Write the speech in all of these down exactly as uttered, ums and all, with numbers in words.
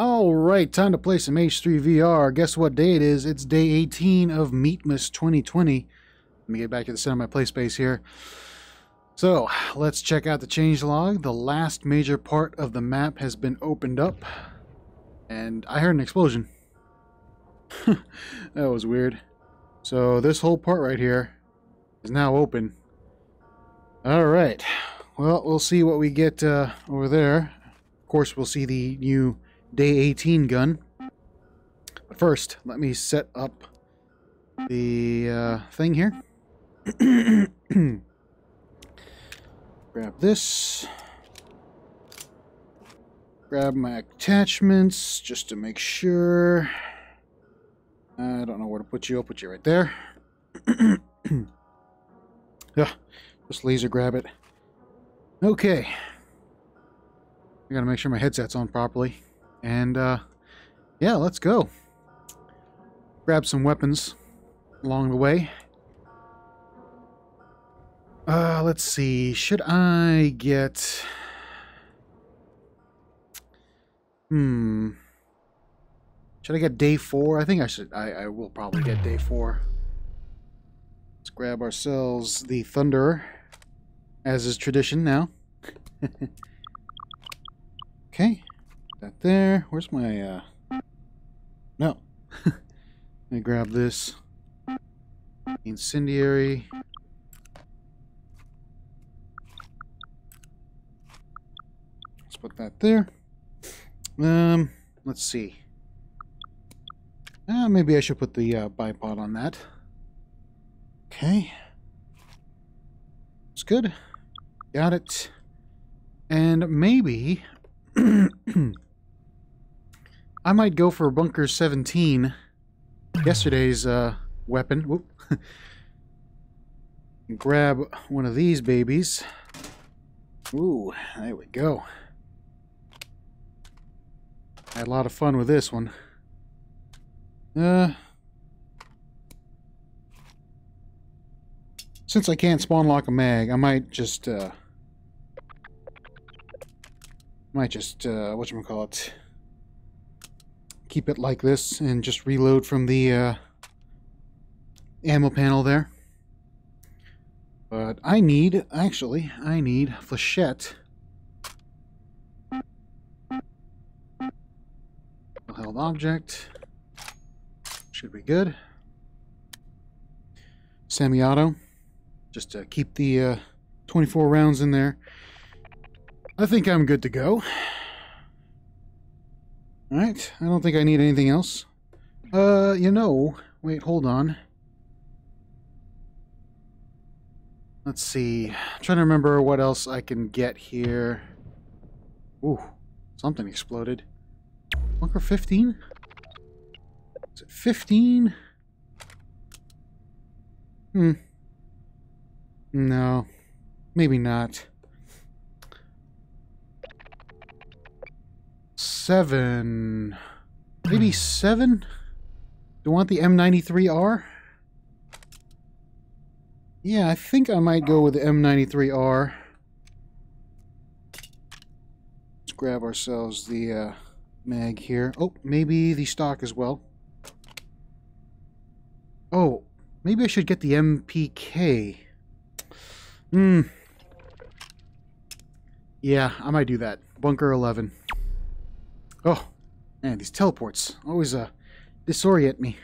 All right, time to play some H three V R. Guess what day it is? It's day eighteen of Meatmas twenty twenty. Let me get back to the center of my play space here. So let's check out the changelog. The last major part of the map has been opened up, and I heard an explosion. That was weird. So this whole part right here is now open. All right. Well, we'll see what we get uh, over there. Of course, we'll see the new day eighteen gun. But first, let me set up the uh, thing here. Grab this. Grab my attachments just to make sure. I don't know where to put you. I'll put you right there. Yeah, just laser grab it. Okay. I gotta make sure my headset's on properly. And, uh, yeah, let's go. Grab some weapons along the way. Uh, let's see. Should I get... Hmm... Should I get day four? I think I should. I, I will probably get day four. Let's grab ourselves the Thunderer, as is tradition now. Okay. That there. Where's my, uh... No. Let me grab this. Incendiary. Let's put that there. Um, let's see. Uh, maybe I should put the uh, bipod on that. Okay. It's good. Got it. And maybe... I might go for Bunker seventeen. Yesterday's uh, weapon. Whoop. Grab one of these babies. Ooh, there we go. I had a lot of fun with this one. Uh, since I can't spawn lock a mag, I might just, uh, might just, uh, whatchamacallit, keep it like this and just reload from the, uh, ammo panel there. But I need, actually, I need flechette. Held object. Should be good. Semi-auto, just to keep the uh, twenty-four rounds in there. I think I'm good to go. All right, I don't think I need anything else. Uh, you know, wait, hold on. Let's see. I'm trying to remember what else I can get here. Ooh, something exploded. Bunker fifteen. fifteen? Hmm. No. Maybe not. seven. Maybe seven? Do you want the M ninety-three R? Yeah, I think I might go with the M ninety-three R. Let's grab ourselves the uh, mag here. Oh, maybe the stock as well. Oh, maybe I should get the M P K. Hmm. Yeah, I might do that. Bunker eleven. Oh, man, these teleports always uh, disorient me.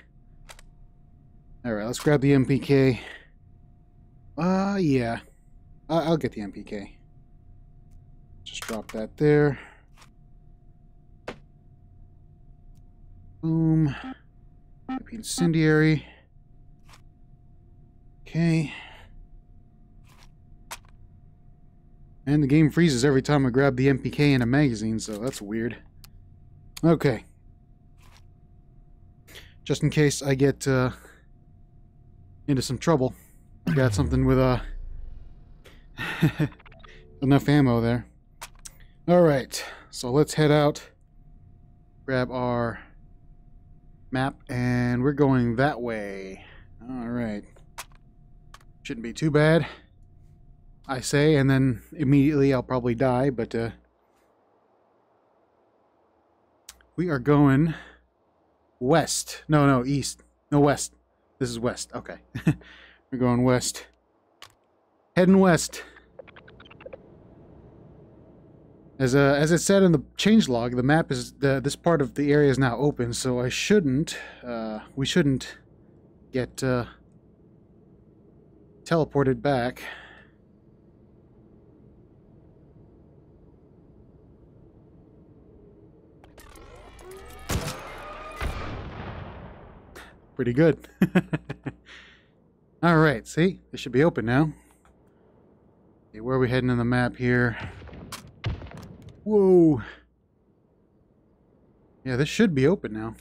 All right, let's grab the M P K. Uh, yeah. I I'll get the M P K. Just drop that there. Boom. Incendiary. Okay. And the game freezes every time I grab the M P K in a magazine, so that's weird. Okay. Just in case I get uh, into some trouble, I got something with uh, enough ammo there. Alright, so let's head out, grab our map, and we're going that way. Alright. Shouldn't be too bad, I say, and then immediately I'll probably die, but uh, We are going west. No, no, east. No, west. This is west. Okay. We're going west. Heading west. As uh, as it said in the changelog, the map is the, this part of the area is now open, so I shouldn't. Uh, we shouldn't get uh, teleported back. Pretty good. All right, see, this should be open now. Okay, where are we heading on the map here? Whoa. Yeah, this should be open now.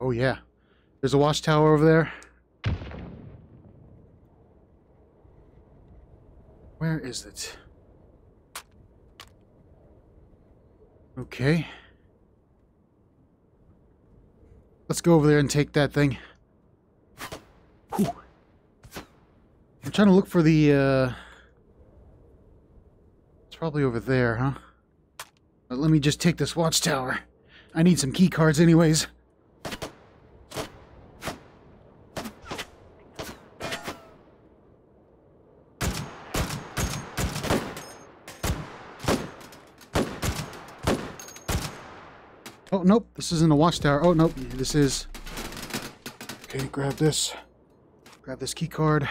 Oh, yeah. There's a watchtower over there. Where is it? Okay. Let's go over there and take that thing. Whew. I'm trying to look for the... Uh... Probably over there, huh? But let me just take this watchtower. I need some key cards anyways. Oh, nope. This isn't a watchtower. Oh, nope. This is... Okay, grab this. Grab this key card.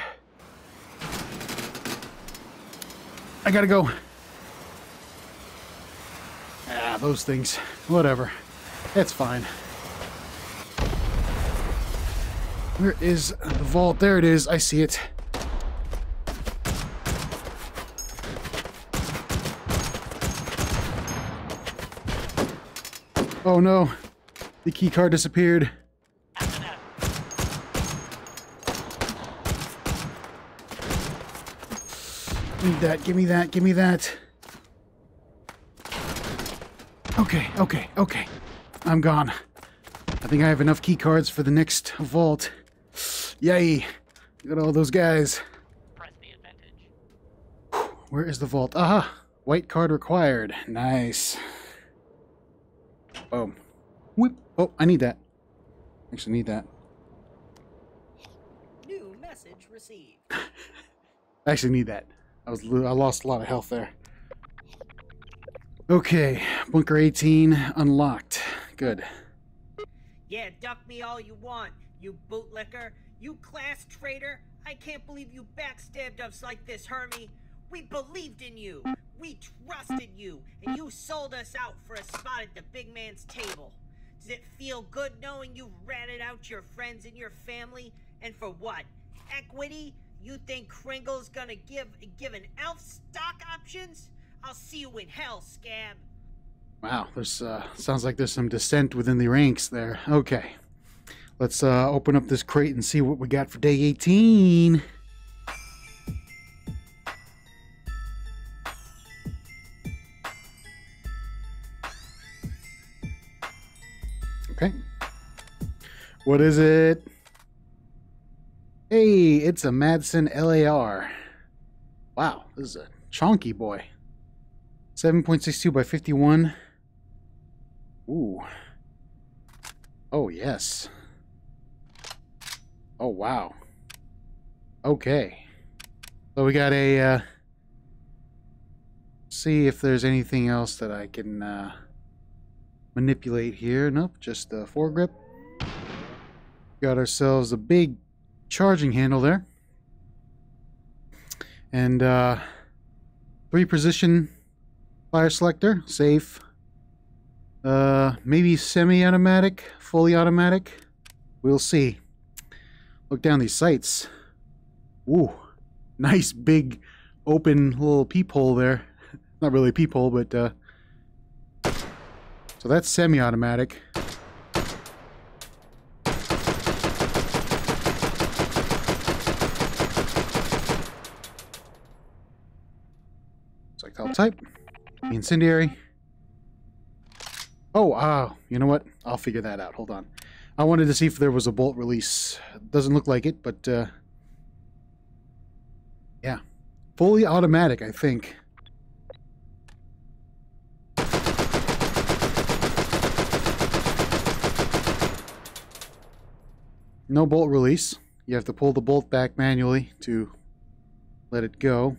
I gotta go. Those things. Whatever. It's fine. Where is the vault? There it is. I see it. Oh no. The key card disappeared. Need that. Give me that. Give me that. Okay, okay, okay. I'm gone. I think I have enough key cards for the next vault. Yay! Look at all those guys. Press the advantage. Where is the vault? Aha! White card required. Nice. Boom. Whip. Oh, I need that. Actually, need that. New message received. I actually need that. I was I lost a lot of health there. Okay, Bunker eighteen unlocked. Good. Yeah, duck me all you want, you bootlicker, you class traitor. I can't believe you backstabbed us like this, Hermie. We believed in you, we trusted you, and you sold us out for a spot at the big man's table. Does it feel good knowing you ratted out your friends and your family? And for what? Equity? You think Kringle's gonna give, give an elf stock options? I'll see you in hell, scab. Wow, there's uh, sounds like there's some dissent within the ranks there. Okay, let's uh, open up this crate and see what we got for day eighteen. Okay, what is it? Hey, it's a Madsen L A R. Wow, this is a chonky boy. seven point six two by fifty-one. Ooh. Oh, yes. Oh, wow. Okay. So we got a, uh... see if there's anything else that I can, uh... manipulate here. Nope, just the foregrip. Got ourselves a big charging handle there. And, uh... three position... fire selector, safe, uh, maybe semi-automatic, fully automatic, we'll see. Look down these sights. Ooh, nice big open little peephole there. Not really a peephole, but uh, so that's semi-automatic. It's like I'll type. The incendiary. Oh, ah, uh, you know what? I'll figure that out. Hold on. I wanted to see if there was a bolt release. Doesn't look like it, but, uh... yeah. Fully automatic, I think. no bolt release. You have to pull the bolt back manually to let it go.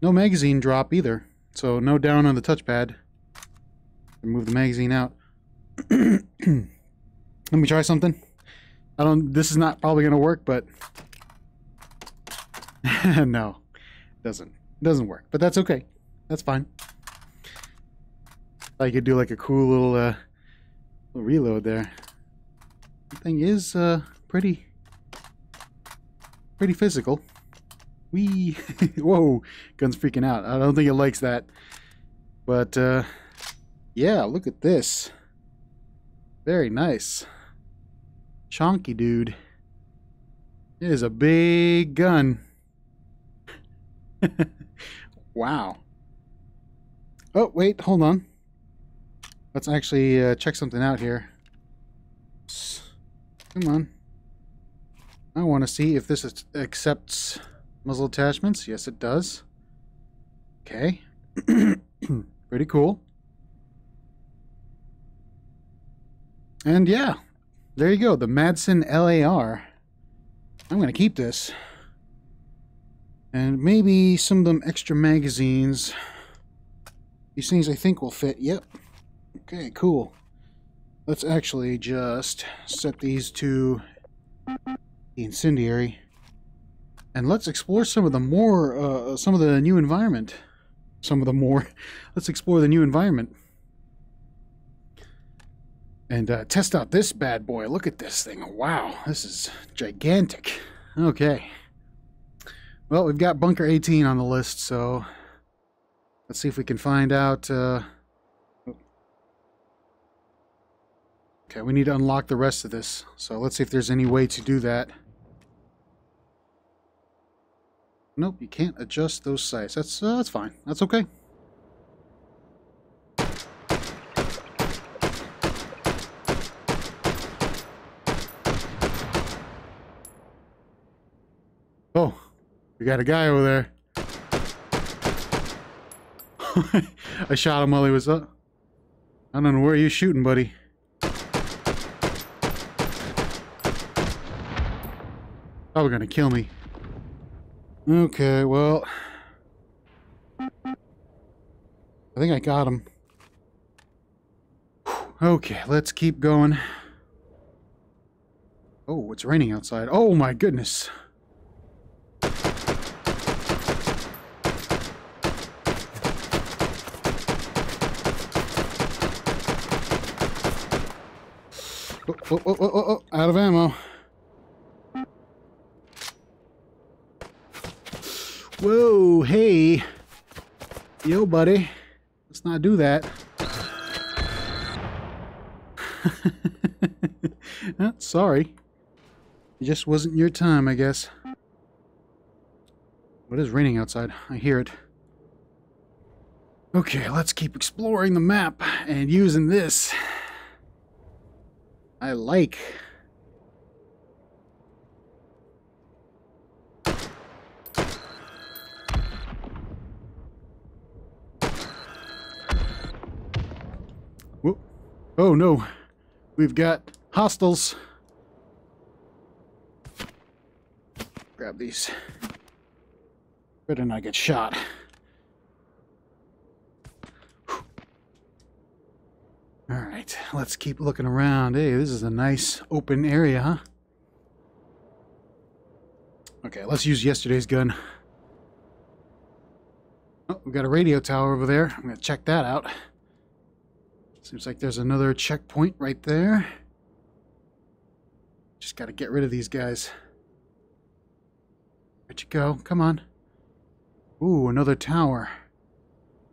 No magazine drop either, so no down on the touchpad. Move the magazine out. Let me try something. I don't. This is not probably going to work, but no, it doesn't. It doesn't work, but that's okay. That's fine. I could do like a cool little, uh, little reload there. The thing is uh, pretty, pretty physical. Wee! Whoa! Gun's freaking out. I don't think it likes that. But uh, yeah, look at this. Very nice. Chonky dude. It is a big gun. Wow. Oh, wait, hold on. Let's actually uh, check something out here. Come on. I want to see if this is, accepts muzzle attachments. Yes, it does. Okay. Pretty cool. And yeah, there you go, the Madsen L A R. I'm going to keep this. And maybe some of them extra magazines. These things I think will fit. Yep. Okay, cool. Let's actually just set these to the incendiary. And let's explore some of the more, uh, some of the new environment. Some of the more. Let's explore the new environment. And uh, test out this bad boy. Look at this thing. Wow, this is gigantic. Okay. Well, we've got Bunker eighteen on the list, so let's see if we can find out. Uh... Okay, we need to unlock the rest of this. So let's see if there's any way to do that. Nope, you can't adjust those sights. That's, uh, that's fine. That's okay. Oh, we got a guy over there. I shot him while he was up. I don't know where you're shooting, buddy. Probably gonna kill me. Okay, well. I think I got him. Okay, let's keep going. Oh, it's raining outside. Oh my goodness. Oh, oh, oh, oh, oh, out of ammo. Whoa, hey. Yo, buddy. Let's not do that. Oh, sorry. It just wasn't your time, I guess. It is raining outside. I hear it. Okay, let's keep exploring the map and using this. I like. Whoa. Oh no, we've got hostiles. Grab these. Better not get shot. Alright, let's keep looking around. Hey, this is a nice open area, huh? Okay, let's use yesterday's gun. Oh, we've got a radio tower over there. I'm going to check that out. Seems like there's another checkpoint right there. Just got to get rid of these guys. Where'd you go? Come on. Ooh, another tower.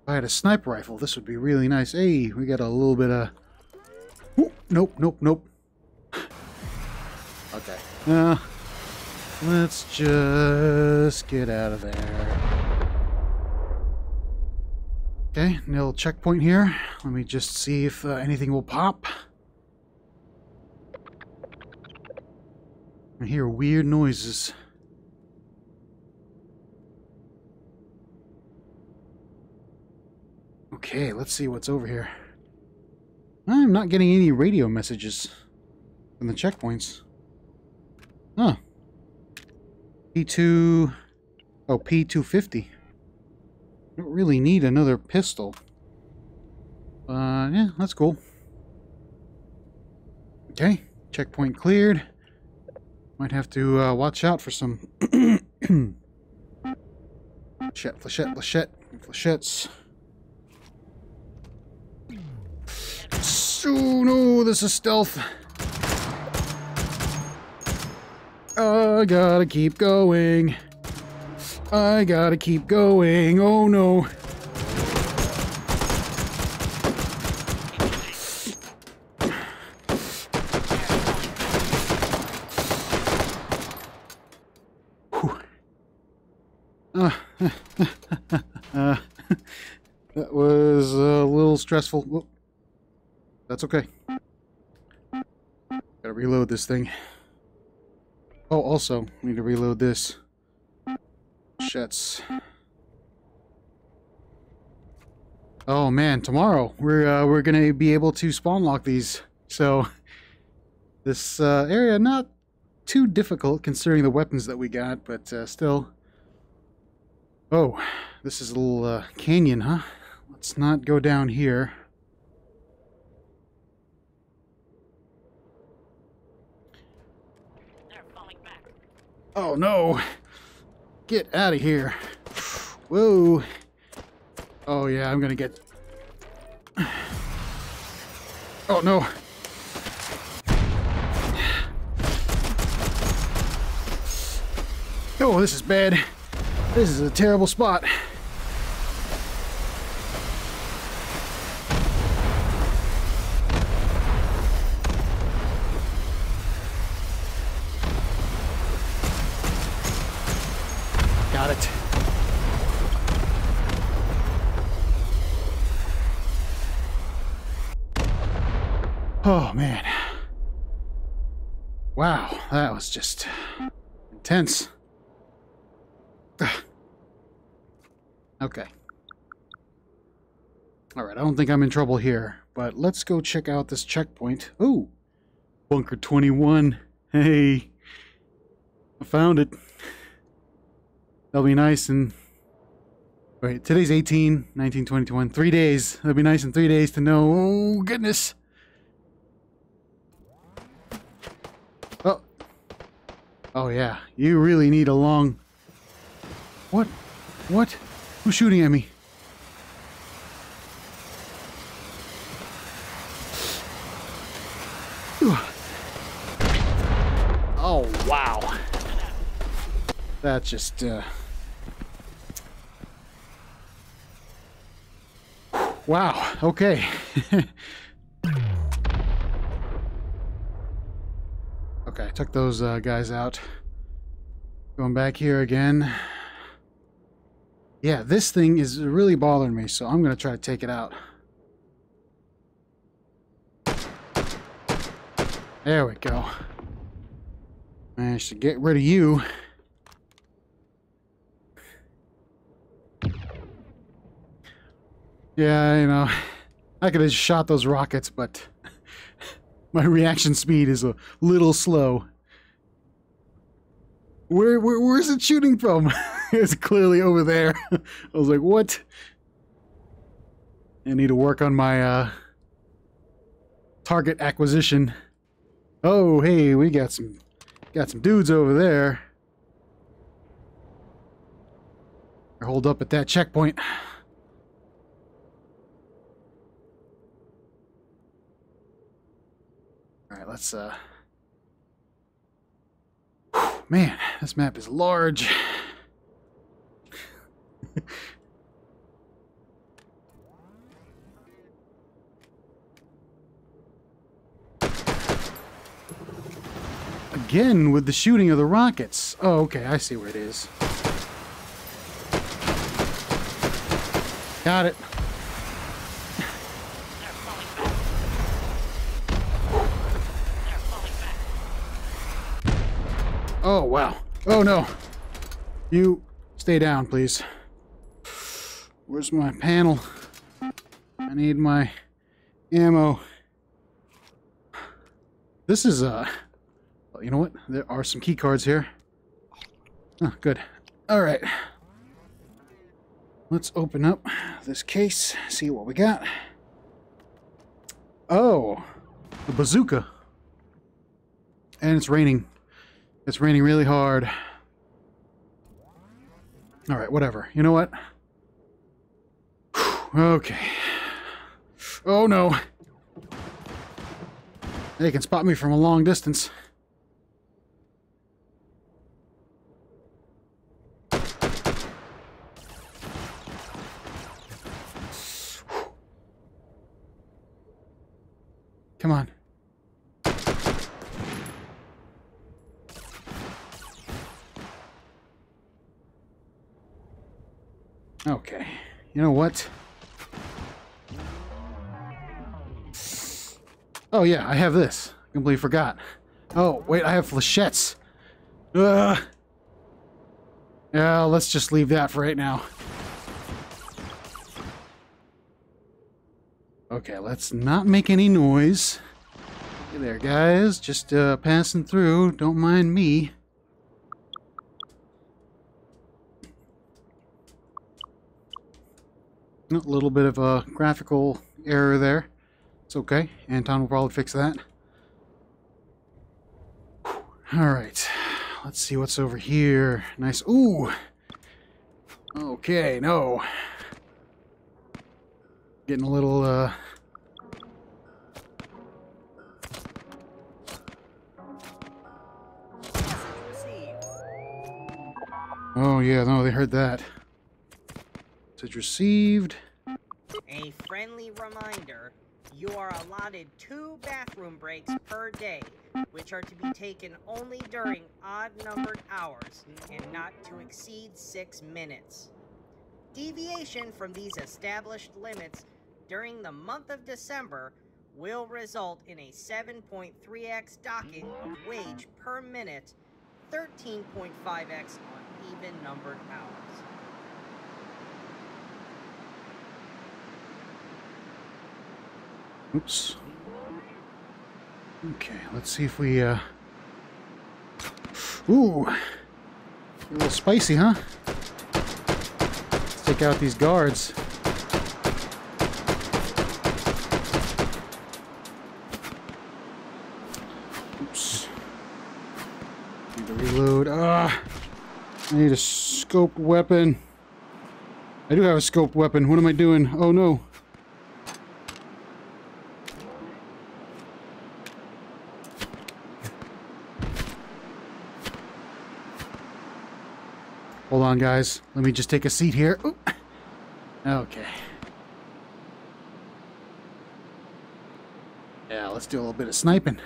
If I had a sniper rifle, this would be really nice. Hey, we got a little bit of... Ooh, nope, nope, nope. Okay. Uh, let's just get out of there. Okay, nil checkpoint here. Let me just see if uh, anything will pop. I hear weird noises. Okay, let's see what's over here. I'm not getting any radio messages from the checkpoints. Huh. P two... Oh, P two fifty. Don't really need another pistol. Uh, yeah, that's cool. Okay, checkpoint cleared. Might have to uh, watch out for some... Flechette, flechette, flechette, flechettes. Oh no, this is stealth. I gotta keep going. I gotta keep going. Oh no. Uh, that was a little stressful. Whoop. That's okay. Gotta reload this thing. Oh, also, need to reload this. Shits. Oh man, tomorrow we're uh, we're gonna be able to spawn lock these. So this uh, area not too difficult considering the weapons that we got, but uh, still. Oh, this is a little uh, canyon, huh? Let's not go down here. Oh no! Get out of here! Whoa! Oh yeah, I'm gonna get... Oh no! Oh, this is bad! This is a terrible spot! Got it. Oh man. Wow, that was just intense. Ugh. Okay. Alright, I don't think I'm in trouble here, but let's go check out this checkpoint. Ooh! Bunker twenty-one. Hey! I found it. That'll be nice in... Wait, today's eighteen, nineteen, twenty, twenty-one. Three days. That'll be nice in three days to know... Oh, goodness! Oh! Oh, yeah. You really need a long... What? What? Who's shooting at me? Oh, wow! That just, uh... Wow, okay. Okay, I took those uh, guys out. Going back here again. Yeah, this thing is really bothering me, so I'm gonna try to take it out. There we go. Managed to get rid of you. Yeah, you know, I could have shot those rockets, but my reaction speed is a little slow. Where, where where's it shooting from? It's clearly over there. I was like, what? I need to work on my uh, target acquisition. Oh, hey, we got some got some dudes over there. They're holed up at that checkpoint. Let's, uh... Whew, man, this map is large. Again, with the shooting of the rockets. Oh, okay, I see where it is. Got it. Oh, wow. Oh, no. You stay down, please. Where's my panel? I need my ammo. This is, uh, you know what? There are some key cards here. Oh, good. All right. Let's open up this case, see what we got. Oh, the bazooka. And it's raining. It's raining really hard. All right, whatever. You know what? Whew, okay. Oh, no. They can spot me from a long distance. Come on. Okay. You know what? Oh, yeah, I have this. I completely forgot. Oh, wait, I have flechettes. Ugh. Yeah, let's just leave that for right now. Okay, let's not make any noise. Hey there, guys. Just uh, passing through. Don't mind me. A little bit of a graphical error there. It's okay. Anton will probably fix that. Alright. Let's see what's over here. Nice. Ooh! Okay, no. Getting a little, uh... oh, yeah, no, they heard that. Message received. A friendly reminder. You are allotted two bathroom breaks per day, which are to be taken only during odd-numbered hours and not to exceed six minutes. Deviation from these established limits during the month of December will result in a seven point three x docking of wage per minute, thirteen point five x on even-numbered hours. Oops. Okay, let's see if we, uh... ooh! A little spicy, huh? Let's take out these guards. Oops. Need to reload. Ah! I need a scoped weapon. I do have a scoped weapon. What am I doing? Oh, no. Hold on, guys. Let me just take a seat here. Ooh. Okay. Yeah, let's do a little bit of sniping.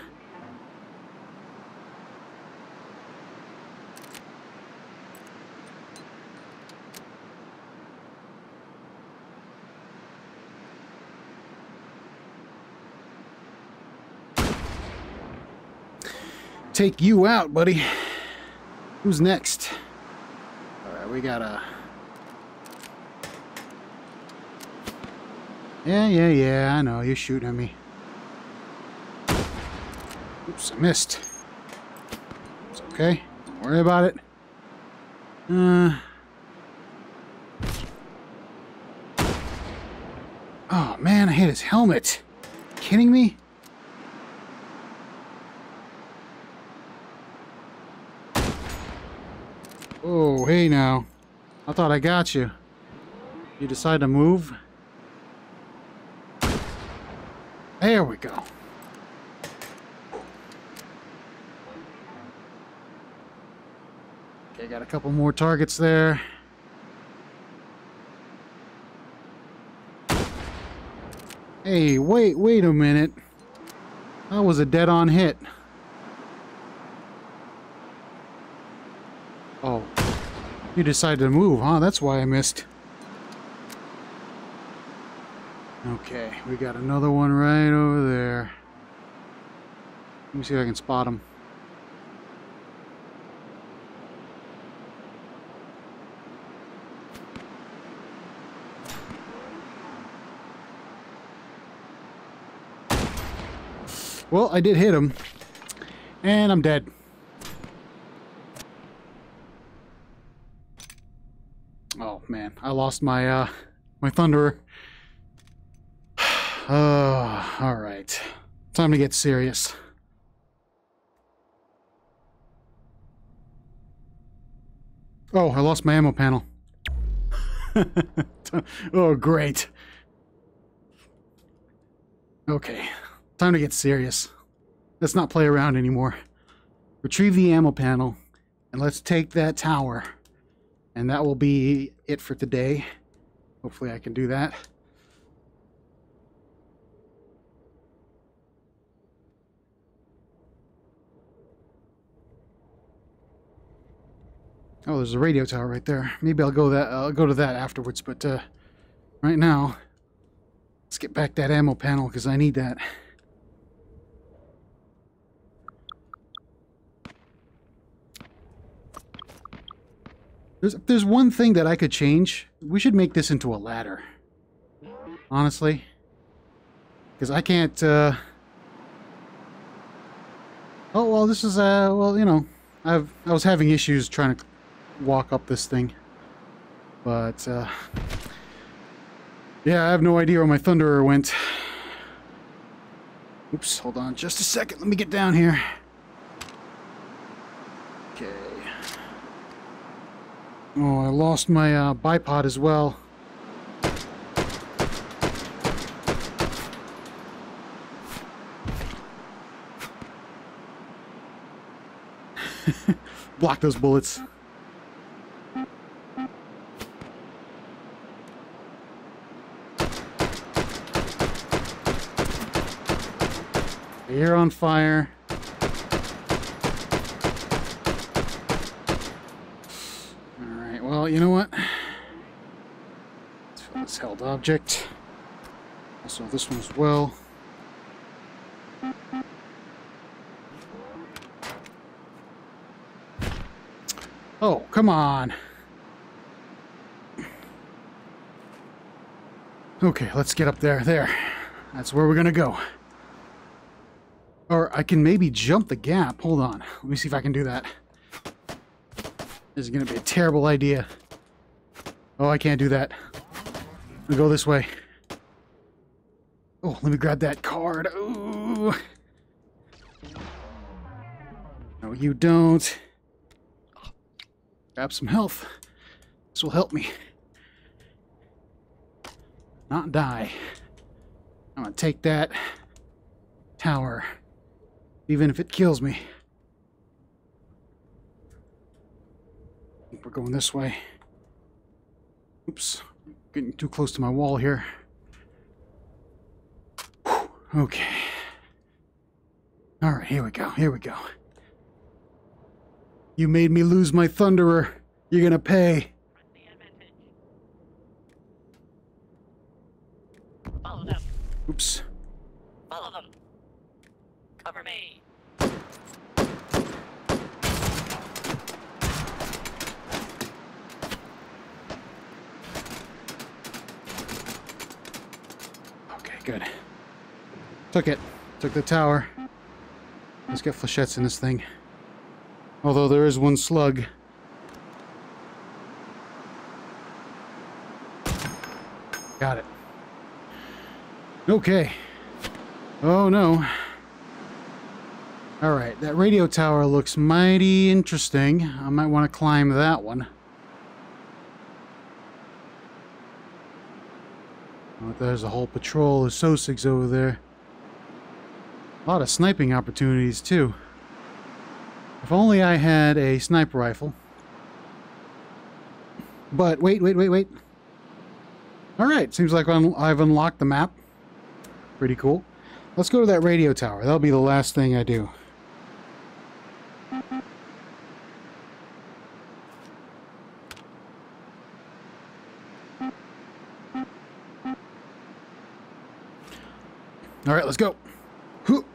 Take you out, buddy. Who's next? We got a... yeah, yeah, yeah, I know. You're shooting at me. Oops, I missed. It's okay. Don't worry about it. Uh... Oh, man, I hit his helmet. Kidding me? Oh, hey now. I thought I got you. You decide to move? There we go. Okay, got a couple more targets there. Hey, wait, wait a minute. That was a dead-on hit. You decided to move, huh? That's why I missed. Okay, we got another one right over there. Let me see if I can spot him. Well, I did hit him. And I'm dead. Oh man, I lost my uh my Thunderer. Oh, all right. Time to get serious. Oh, I lost my ammo panel. Oh, great. Okay, time to get serious. Let's not play around anymore. Retrieve the ammo panel, and let's take that tower. And that will be it for today. Hopefully I can do that. Oh, there's a radio tower right there. Maybe I'll go that I'll go to that afterwards, but uh, right now, let's get back that ammo panel because I need that. There's if there's one thing that I could change. We should make this into a ladder, honestly, because I can't. Uh... Oh well, this is uh well you know I've I was having issues trying to walk up this thing, but uh, yeah, I have no idea where my Thunderer went. Oops, hold on just a second, let me get down here. Okay. Oh, I lost my uh, bipod as well. Block those bullets. You're on fire. Alright, well, you know what? Let's fill this held object. Also, this one as well. Oh, come on. Okay, let's get up there. There. That's where we're gonna go. Or I can maybe jump the gap. Hold on. Let me see if I can do that. This is going to be a terrible idea. Oh, I can't do that. I'll go this way. Oh, let me grab that card. Ooh. No, you don't. Grab some health. This will help me. Not die. I'm going to take that tower. Even if it kills me. I think we're going this way. Oops. Getting too close to my wall here. Whew. Okay. Alright, here we go. Here we go. You made me lose my Thunderer. You're gonna pay. Follow them. Oops. Follow them. Cover me. Okay, good. Took it. Took the tower. Let's get flechettes in this thing. Although there is one slug. Got it. Okay. Oh no. Alright, that radio tower looks mighty interesting. I might want to climb that one. Oh, there's a whole patrol of SOSIGs over there. A lot of sniping opportunities, too. If only I had a sniper rifle. But, wait, wait, wait, wait. Alright, seems like I've unlocked the map. Pretty cool. Let's go to that radio tower. That'll be the last thing I do. All right, let's go. Whew.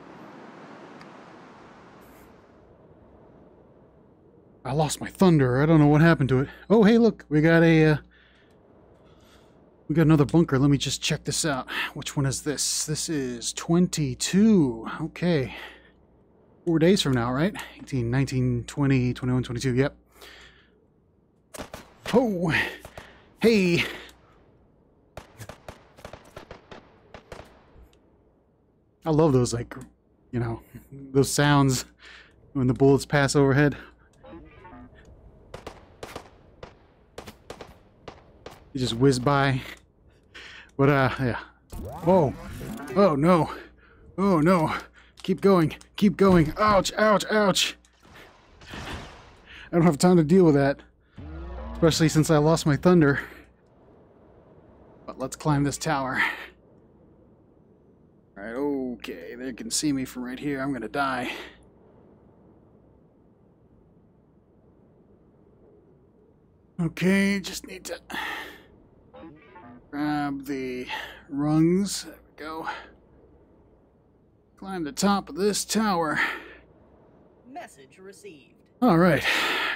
I lost my Thunderer. I don't know what happened to it. Oh, hey, look. We got a... Uh, we got another bunker. Let me just check this out. Which one is this? This is twenty-two. Okay. four days from now, right? eighteen, nineteen, twenty, twenty-one, twenty-two, yep. Oh, hey. I love those, like, you know, those sounds when the bullets pass overhead. They just whiz by. But, uh, yeah. Whoa. Oh, no. Oh, no. Keep going. Keep going. Ouch, ouch, ouch. I don't have time to deal with that. Especially since I lost my thunder. But let's climb this tower. Alright, okay. They can see me from right here. I'm gonna die. Okay, just need to grab the rungs. There we go. Climb the top of this tower. Message received. Alright,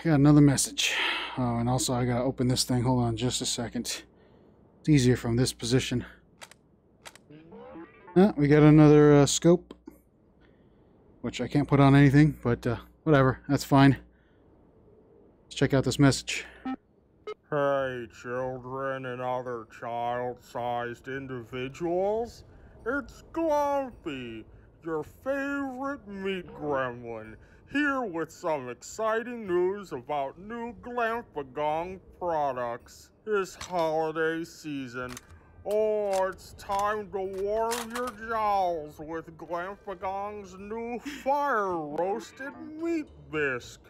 got another message. Oh, and also I gotta open this thing. Hold on just a second. It's easier from this position. Oh, we got another uh, scope, which I can't put on anything, but uh, whatever, that's fine. Let's check out this message. Hey, children and other child-sized individuals. It's Glompy, your favorite meat gremlin, here with some exciting news about new Glamphagong products this holiday season. Oh, it's time to warm your jowls with Glamphagong's new fire-roasted meat bisque.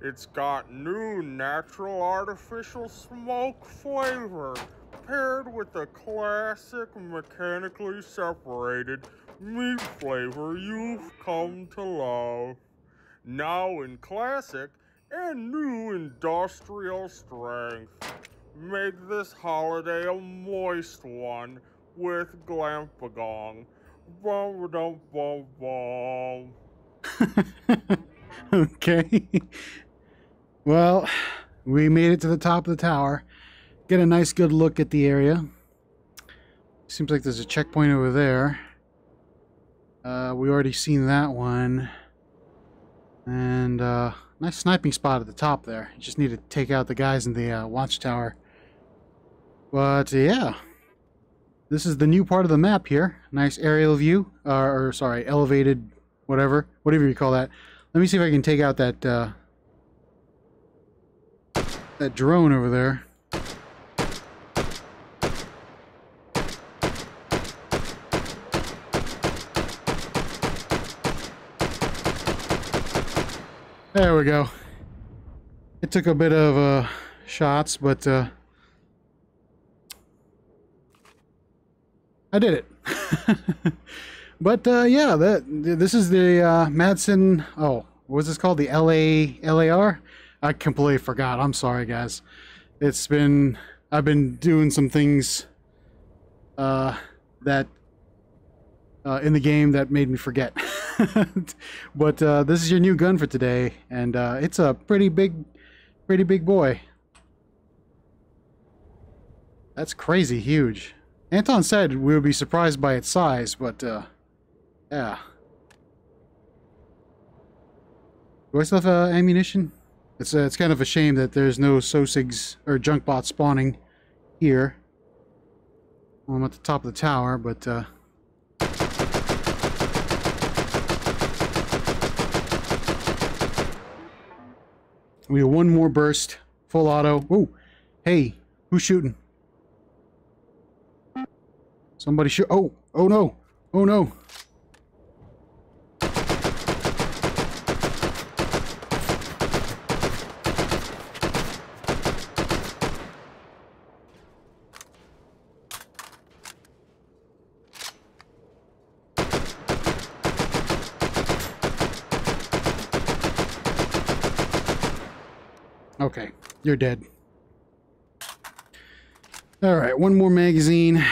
It's got new natural artificial smoke flavor paired with the classic mechanically separated meat flavor you've come to love. Now in classic and new industrial strength. Make this holiday a moist one with Glamphagong. Bum dum bum bum. Okay. Well, we made it to the top of the tower. Get a nice good look at the area. Seems like there's a checkpoint over there. Uh, we already seen that one. And uh, nice sniping spot at the top there. You just need to take out the guys in the uh, watchtower. But, yeah. This is the new part of the map here. Nice aerial view. Uh, or, sorry, elevated whatever. Whatever you call that. Let me see if I can take out that, uh... that drone over there. There we go. It took a bit of, uh, shots, but, uh... I did it. But, uh, yeah, that this is the uh, Madsen, oh, what was this called? The L A L A R? I completely forgot. I'm sorry, guys. It's been, I've been doing some things uh, that, uh, in the game that made me forget. But uh, this is your new gun for today, and uh, it's a pretty big, pretty big boy. That's crazy huge. Anton said we would be surprised by its size, but... Uh, Yeah. Do I still have uh, ammunition? It's uh, it's kind of a shame that there's no SOSIGs or junk bots spawning here. Well, I'm at the top of the tower, but uh... we have one more burst, full auto. Whoa! Hey, who's shooting? Somebody shoot! Oh! Oh no! Oh no! Okay, you're dead. All right, one more magazine.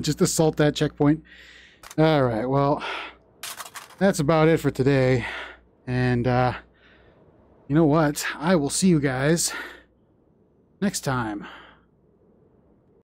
Just assault that checkpoint. All right, well, that's about it for today. And uh, you know what? I will see you guys next time.